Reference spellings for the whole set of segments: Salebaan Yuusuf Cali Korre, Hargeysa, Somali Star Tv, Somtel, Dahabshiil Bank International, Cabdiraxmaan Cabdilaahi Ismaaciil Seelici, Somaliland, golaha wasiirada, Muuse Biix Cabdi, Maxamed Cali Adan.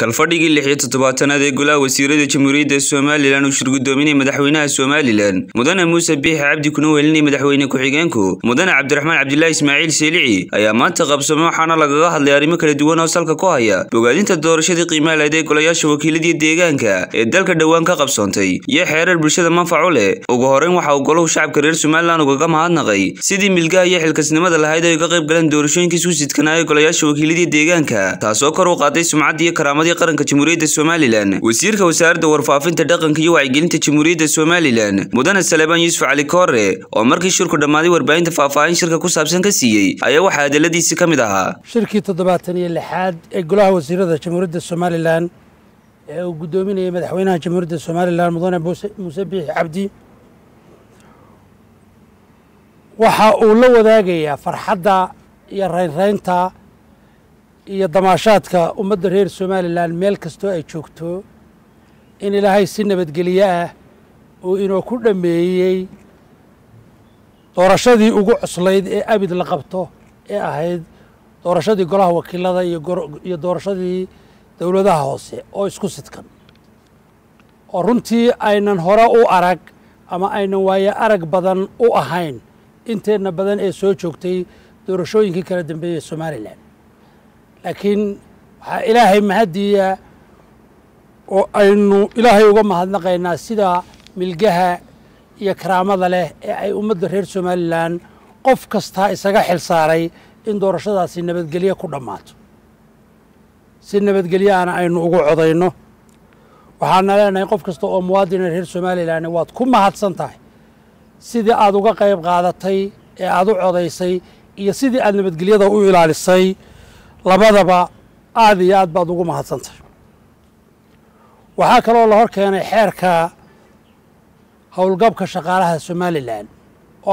kalfadhigii 16-aad ee golaha wasiirada jamhuuriyadda Somaliland oo shir gudoominay madaxweynaha Somaliland mudane Muuse Biix Cabdi kuna welinay madaxweyne ku xigeenku mudane Cabdiraxmaan Cabdilaahi Ismaaciil Seelici ayaa maanta qabsamo waxaana laga hadlay arrimo kala duwan oo salka ku haya bogaadinta doorashada qiimaha ee golayaasha wakiilada deegaanka ee dalka dhawaan ka qabsoontay iyo xeerar bulshada manfaco leh ugu horeen waxa uu golaha shacabka reer Somaliland uga mahadnaqay sidii milgaha iyo xilkasnimada lahayd ay uga qayb galeen doorashooyinka isku sidkanaya golayaasha wakiilada deegaanka taasoo kor u qaaday sumcadda iyo karaamada qaranka jamhuuriyadda Somaliland wasiirka wasaaradda warfaafinta dhaqanka iyo wacyigelinta jamhuuriyadda Somaliland mudane Salebaan Yuusuf Cali Korre oo markii shirku dhamaaday warbaahinta faahfaahin shirka ku saabsan ka siiyay ayaa waxa hadaladiisa kamid ahaa shirkii 76-aad ee golaha wasiirada jamhuuriyadda Somaliland ee uu gudoominayay madaxweynaha jamhuuriyadda Somaliland mudane Muuse Biix Cabdi waxa uu la wadaagayaa farxadda iyo raynraynta iyo damaashaadka ummadda reer Somaliland meel kasto ay joogto in Ilaahay si nabadgelyo ah oo inuu ku dhameeyay doorashadii ugu cuslayd ee abid la qabto ee ahayd doorashadii golaha wakiilada iyo doorashadii dawladaha hoose oo isku sidkan oo runtii aynan hore u arag ama aynan waayo arag badan u ahayn inteena badan ee soo joogtay doorashooyinkii kala dambeeyay Somaliland لكن إلهي مهدية وأنه إلهي وقام هذا الناس سدا ملجها يكرام هذا له أي أمد غير سملان قف كستها إسقاح الصاري إن دورشة سن بتجلية كرمات سن بتجلية أنا أنه وقوع ضينه وحنا لنا قف كستو أموادنا غير سملان وات كم هاد سنتاي سدا أدوقة قيب قادتي أدوقة ضيسي يسدا أن بتجلية ضوء على الصي labadaba aad iyo aad baad ugu mahadsantahay waxa kale oo la hor keenay xeerka hawlgabka shaqaalaha Somaliland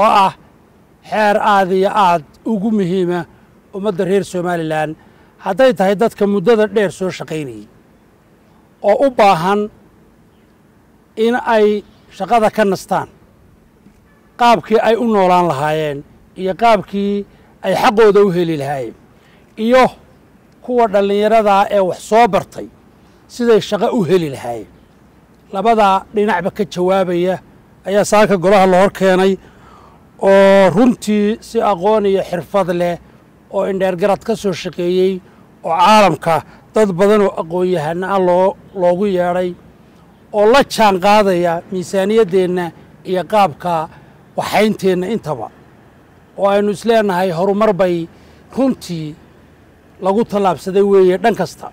oo ah xeer aad iyo aad ugu muhiima ummadda reer Somaliland haday tahay dadka muddada dheer soo shaqeynay oo u baahan in ay shaqada ka nastaan qaabkii ay u noolaan lahaayeen iyo qaabkii ay xaqooda u heli lahaayeen iyo kuwa dhalinyarada ee wax soo bartay sida shaqo u heli lahayd labada dhinacba ka jawaabaya ayaa saaka golaha la hor keenay oo runtii si aqoon iyo xirfad leh oo indheer garad ka soo shaqeeyay oo caalamka dad badan oo aqoon yahan loogu yeeray oo la jaan qaadaya miisaaniyadeena iyo qaabka waxaynteena intaba oo aynu isleenahay horumar bay runtii lagu talaabsaday weeye dhan kasta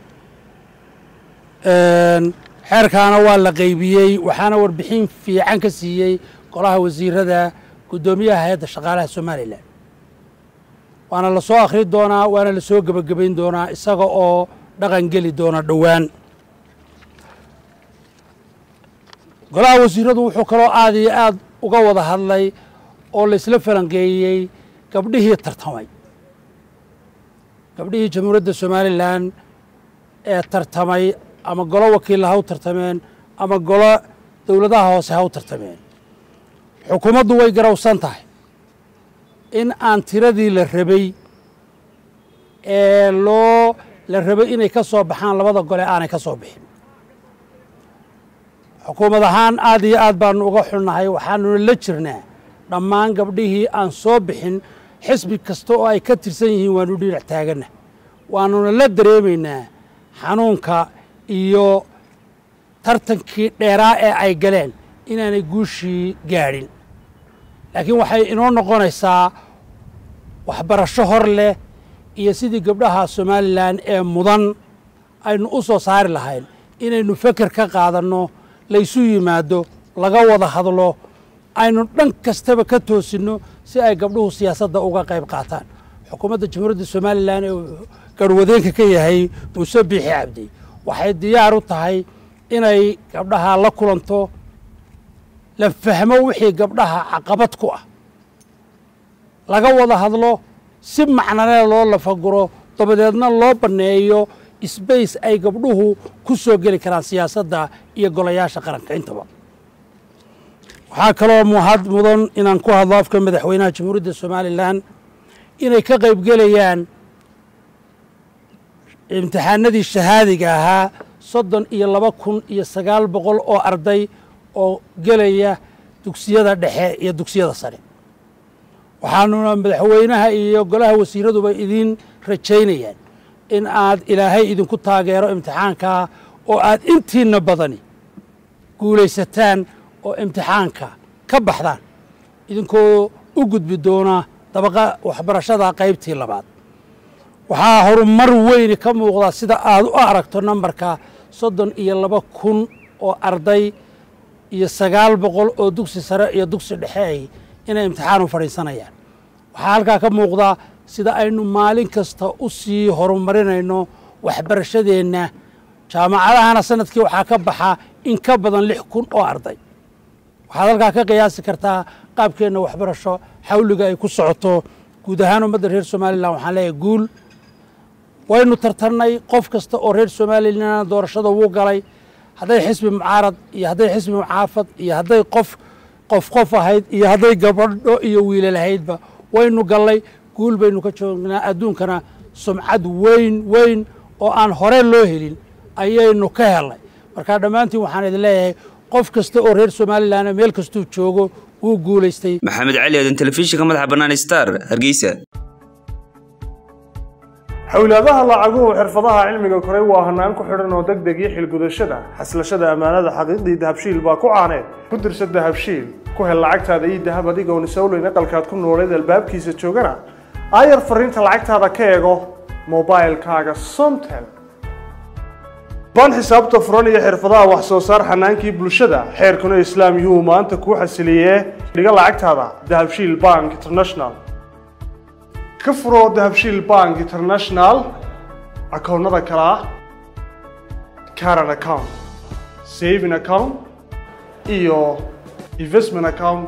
xeerkaana waa la qaybiyay waxaana warbixin fiican ka siiyay golaha wasiirada gudoomiyaha hay'adda shaqaalaha Somaliland waana la soo akhri doonaa waana la soo gabagabayn doonaa isaga oo dhaqan geli doona dhawaan golaha wasiiradu wuxuu kaloo aad iyo aad uga wada hadlay oo la isla falanqeeyay gabdhihii tartamay gabdhihii jamhuuriyadda Somaliland ee tartamay ama golo wakiilaha u tartameen ama golo dawladaha hoose ha u tartameen xukuumaddu way garowsan tahay in aan tiradii la rabay ee la rabay inay ka soo baxaan labada gole aanay ka soo bixin xukuumad ahaan aad iyo aad baanu uga xunnahay waxaanu la jirnaa dhammaan gabdhihii aan soo bixin xisbi kasto oo ay ka tirsan yihiin waanu dhinac taagana waanu la dareemaynaa xanuunka iyo tartankii dheeraa ee ay galeen inaanay guushii gaarin laakiin waxay inoo noqonaysaa waxbarasho hor leh iyo sidii gabdhaha Somaliland ee mudan aynu u soo saari lahayn inaynu fikir ka qaadano laysu yimaado laga wada hadlo aynu dhan kastaba ka toosino si ay gabdhuhu siyaasadda uga qayb qaataan xukuumadda jamhuuriyadda Somaliland ee garwadeenka ka yahay Muuse Biix Cabdi waxay diyaar u tahay inay gabdhaha la kulanto la fahmo wixii gabdhaha caqabad ku ah laga wada hadlo si macnaheed loo la faguro dabadeedna loo baneeyo space ay gabdhuhu ku soo gali karaan siyaasadda iyo golayaasha qaranka intaba waxaa kaloo mudan inaan ku hadlo afka madaxweynaha jamhuuriyadda Somaliland inay ka qayb galayaan imtixaanadii shahaadiga ahaa 32,900 oo arday oo galaya dugsiyada dhexe iyo dugsiyada sare waxaanu madaxweynaha iyo golaha wasiiraduba idin rajaynayaan in aad ilaahay idinku taageero imtixaanka oo aad intiina badani guulaysataan oo imtixaanka ka baxdaan idinkoo u gudbi doona dabaqa waxbarashada qaybtii labaad waxaa horumar weyn ka muuqda sida aad u aragto numberka 32,000 oo arday iyo 900 oo dugsi sare iyo dugsi dhexe inay imtixaan u fariisanayaan waxa halka ka muuqda sida aynu maalin kasta u sii horumarinayno waxbarashadeena jaamacadahana sanadkii waxa ka baxa in ka badan 6,000 oo arday waxaad halka ka qiyaasi kartaa qaabkeena waxbarasho xawliga ay ku socoto guud ahaan ummadda reer Soomaaliland waxaan leeyahay guul waynu tartarnay qof kasta oo reer Soomaaliland doorashada uu galay haday xisbi mucaarad iyo haday xisbi mucaafad iyo haday qof ahayd iyo haday gabadho iyo wiilal ahaydba waynu galay guul baynu ka joognaa adduunkana sumcad weyn oo aan hore loo helin ayaynu ka helay marka dhamaantii waxaan idin leeyahay qof kasta oo reer Soomaaliland meel kasta uu joogo uu guuleystay maxamed cali adan telefishinka madaxa bannaan star hargeysa hawlaadaha lacaguhu xirfadaha cilmiga koray waa hanaan ku xiran oo degdeg iyo xilgudashada xaslashada amaanada xaqiiqdi dahabshiil baa ku caaneed ku dirso dahabshiil ku hel lacagtaada iyo dahab adiga oo nisawleyna qalkaad ku nooleed albaabkiisa joogana ayar fariinta lacagtaada ka eego mobilekaaga somtel ban xisaabta furan iyo xirfadaha wax soo saar hanaankii bulshada xeerkuna islaam iyo maanta ku xasiliye dhiga lacagtaada dahabshiil bank international كفرو دهبشيل بانك انترناشنال اكونت كلا كارن اكونت سيفين اكونت ايو انفستمنت اكونت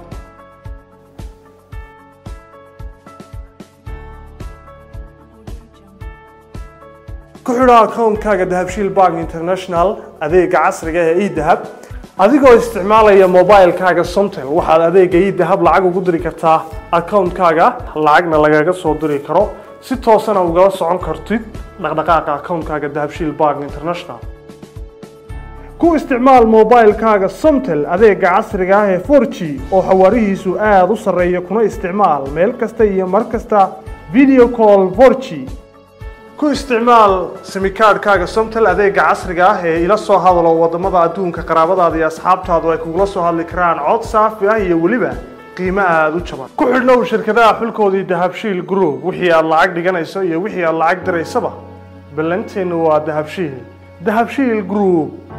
كحرا اكونت كاغا دهبشيل بانك انترناشنال اديق عصرية اي دهب اديقو استعمالية موبايل كاغا سمتل وحال اديق اي دهب لعقو قدري كرتاه account كاغا لعقنا لغاقا صدري كرو سي توسانا وغاو سعون كرتيد لغدقاقا account كاغا دهبشيل بانك انترناشنال كو استعمال موبايل كاغا سمتل اديق عصرية هي 4G او حواريه سؤال وصرية كنا استعمال ميل كستا ايا مركستا فيديو كول 4G كو استعمال سميكار كاغا سمتل اديق عصرية هي إلا سو هادلو ودمادا دون كاقرابادا دي اصحابتا دو ايكوغلا سو هادل كران عود صافيا هي وليبا قيمة هذا الشباب. كل نوع شركة حلقة دي دهبشيل جروب وحيا الله عقد جنا يسوي وحيا الله عقد رئيسها. بلنتين ودهبشيل. دهبشيل جروب.